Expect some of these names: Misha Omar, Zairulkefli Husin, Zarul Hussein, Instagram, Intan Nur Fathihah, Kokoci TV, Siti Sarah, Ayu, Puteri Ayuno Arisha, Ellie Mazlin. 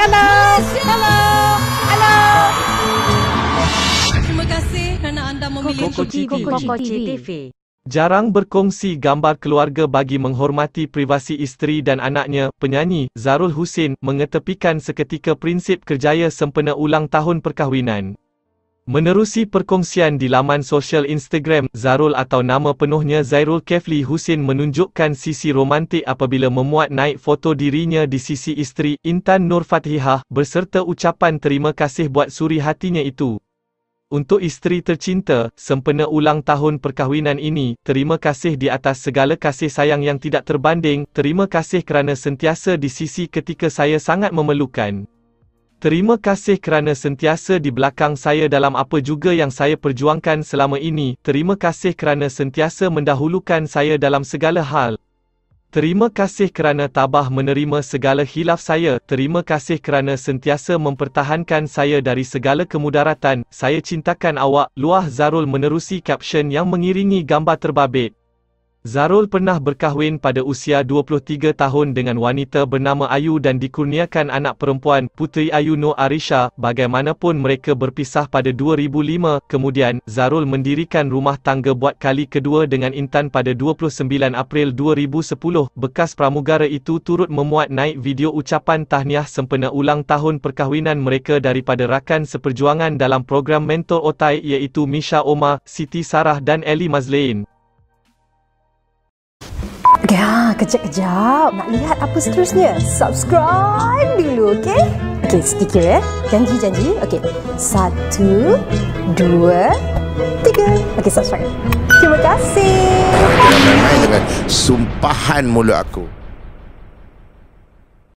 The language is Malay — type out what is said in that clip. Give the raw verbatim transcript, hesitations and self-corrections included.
Halo, halo, halo. Terima kasih karena Anda memilih Kokoci T V. Jarang berkongsi gambar keluarga bagi menghormati privasi isteri dan anaknya, penyanyi Zarul Hussein mengetepikan seketika prinsip kerjaya sempena ulang tahun perkahwinan. Menerusi perkongsian di laman sosial Instagram, Zarul atau nama penuhnya Zairulkefli Husin menunjukkan sisi romantik apabila memuat naik foto dirinya di sisi isteri, Intan Nur Fathihah, berserta ucapan terima kasih buat suri hatinya itu. Untuk isteri tercinta, sempena ulang tahun perkahwinan ini, terima kasih di atas segala kasih sayang yang tidak terbanding, terima kasih kerana sentiasa di sisi ketika saya sangat memerlukan. Terima kasih kerana sentiasa di belakang saya dalam apa juga yang saya perjuangkan selama ini, terima kasih kerana sentiasa mendahulukan saya dalam segala hal. Terima kasih kerana tabah menerima segala khilaf saya, terima kasih kerana sentiasa mempertahankan saya dari segala kemudaratan, saya cintakan awak, luah Zarul menerusi caption yang mengiringi gambar terbabit. Zarul pernah berkahwin pada usia dua puluh tiga tahun dengan wanita bernama Ayu dan dikurniakan anak perempuan, Puteri Ayuno Arisha, bagaimanapun mereka berpisah pada dua ribu lima, kemudian, Zarul mendirikan rumah tangga buat kali kedua dengan Intan pada dua puluh sembilan April dua ribu sepuluh, bekas pramugara itu turut memuat naik video ucapan tahniah sempena ulang tahun perkahwinan mereka daripada rakan seperjuangan dalam program Mentor Otai iaitu Misha Omar, Siti Sarah dan Ellie Mazlin. Ya, kejap-kejap. Nak lihat apa seterusnya? Subscribe dulu, okey? Okey, sedikit ya. Janji-janji. Okey. Satu, dua, tiga. Okey, subscribe. Terima kasih. Dengan sumpahan mulut aku.